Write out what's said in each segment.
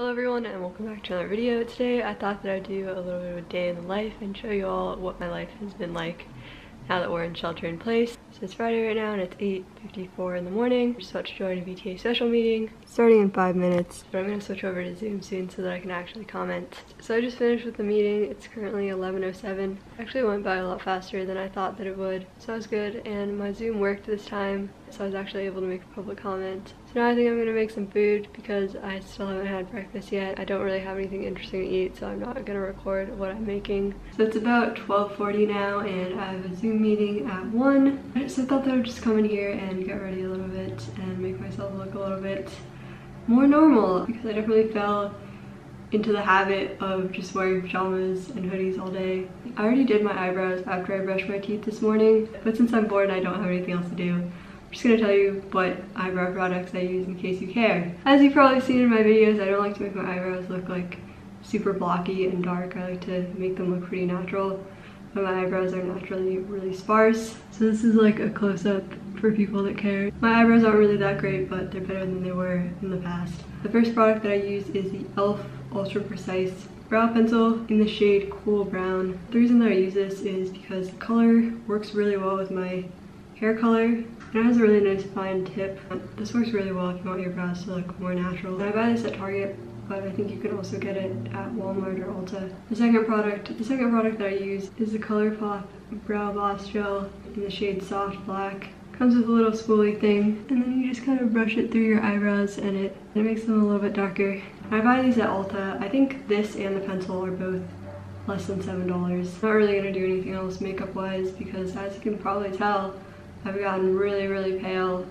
Hello everyone and welcome back to another video. Today I thought that I'd do a little bit of a day in the life and show you all what my life has been like now that we're in shelter in place. So it's Friday right now and it's 8:54 in the morning. We're just about to join a VTA social meeting starting in 5 minutes, but I'm going to switch over to Zoom soon so that I can actually comment. So I just finished with the meeting. It's currently 11:07. Actually went by a lot faster than I thought that it would, so I was good, and my Zoom worked this time, so I was actually able to make a public comment. So now I think I'm going to make some food because I still haven't had breakfast yet. I don't really have anything interesting to eat, so I'm not going to record what I'm making. So it's about 12:40 now and I have a Zoom meeting at 1. So I thought that I would just come in here and get ready a little bit and make myself look a little bit more normal, because I definitely fell into the habit of just wearing pajamas and hoodies all day. I already did my eyebrows after I brushed my teeth this morning, but since I'm bored and I don't have anything else to do, I'm just gonna tell you what eyebrow products I use in case you care. As you've probably seen in my videos, I don't like to make my eyebrows look like super blocky and dark. I like to make them look pretty natural, but my eyebrows are naturally really sparse. So this is like a close-up for people that care. My eyebrows aren't really that great, but they're better than they were in the past. The first product that I use is the ELF Ultra Precise Brow Pencil in the shade Cool Brown. The reason that I use this is because the color works really well with my hair color. It has a really nice fine tip. This works really well if you want your brows to look more natural. And I buy this at Target, but I think you can also get it at Walmart or Ulta. The second product that I use is the ColourPop Brow Boss Gel in the shade Soft Black. Comes with a little spoolie thing, and then you just kind of brush it through your eyebrows, and it makes them a little bit darker. I buy these at Ulta. I think this and the pencil are both less than $7. Not really gonna do anything else makeup-wise because, as you can probably tell, I've gotten really, really pale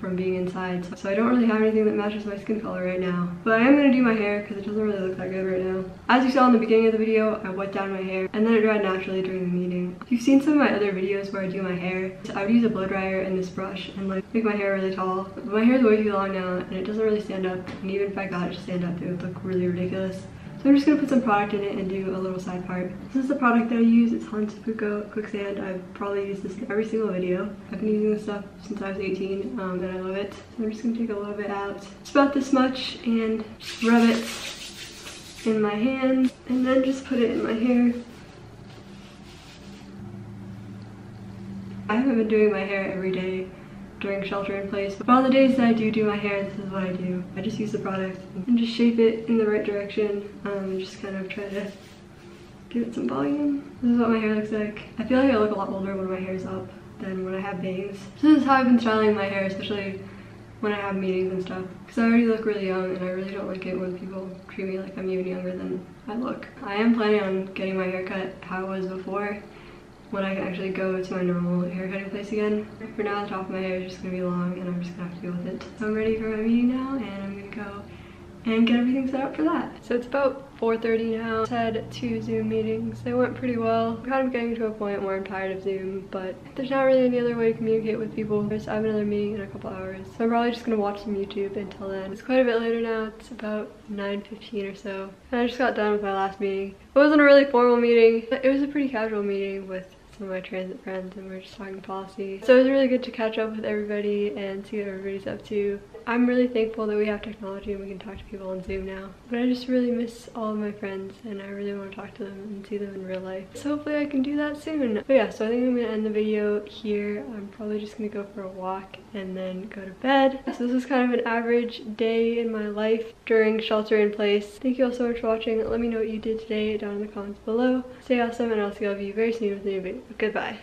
from being inside, so I don't really have anything that matches my skin color right now. But I am gonna do my hair because it doesn't really look that good right now. As you saw in the beginning of the video, I wet down my hair and then it dried naturally during the meeting. If you've seen some of my other videos where I do my hair, I would use a blow dryer and this brush and like make my hair really tall. But my hair is way too long now and it doesn't really stand up, and even if I got it to stand up, it would look really ridiculous. So I'm just gonna put some product in it and do a little side part. This is the product that I use. It's Hansapuko Quicksand. I've probably used this in every single video. I've been using this stuff since I was 18 and I love it. So I'm just gonna take a little bit out, just about this much, and rub it in my hand and then just put it in my hair. I haven't been doing my hair every day during shelter in place, but on the days that I do my hair, this is what I do. I just use the product and just shape it in the right direction and just kind of try to give it some volume. This is what my hair looks like. I feel like I look a lot older when my hair's up than when I have bangs. So this is how I've been styling my hair, especially when I have meetings and stuff, because I already look really young and I really don't like it when people treat me like I'm even younger than I look. I am planning on getting my hair cut how it was before, when I can actually go to my normal haircutting place again. For now, the top of my hair is just gonna be long and I'm just gonna have to deal with it. So I'm ready for my meeting now and I'm gonna go and get everything set up for that. So it's about 4:30 now. I had 2 Zoom meetings. They went pretty well. I'm kind of getting to a point where I'm tired of Zoom, but there's not really any other way to communicate with people. I have another meeting in a couple hours, so I'm probably just gonna watch some YouTube until then. It's quite a bit later now. It's about 9:15 or so. And I just got done with my last meeting. It wasn't a really formal meeting, but it was a pretty casual meeting with my transit friends, and we're just talking policy. So it was really good to catch up with everybody and see what everybody's up to. I'm really thankful that we have technology and we can talk to people on Zoom now, but I just really miss all of my friends and I really want to talk to them and see them in real life. So hopefully I can do that soon. But yeah, so I think I'm gonna end the video here. I'm probably just gonna go for a walk and then go to bed. So this is kind of an average day in my life during shelter in place. Thank you all so much for watching. Let me know what you did today down in the comments below. Stay awesome and I'll see all of you very soon with a new video. Goodbye.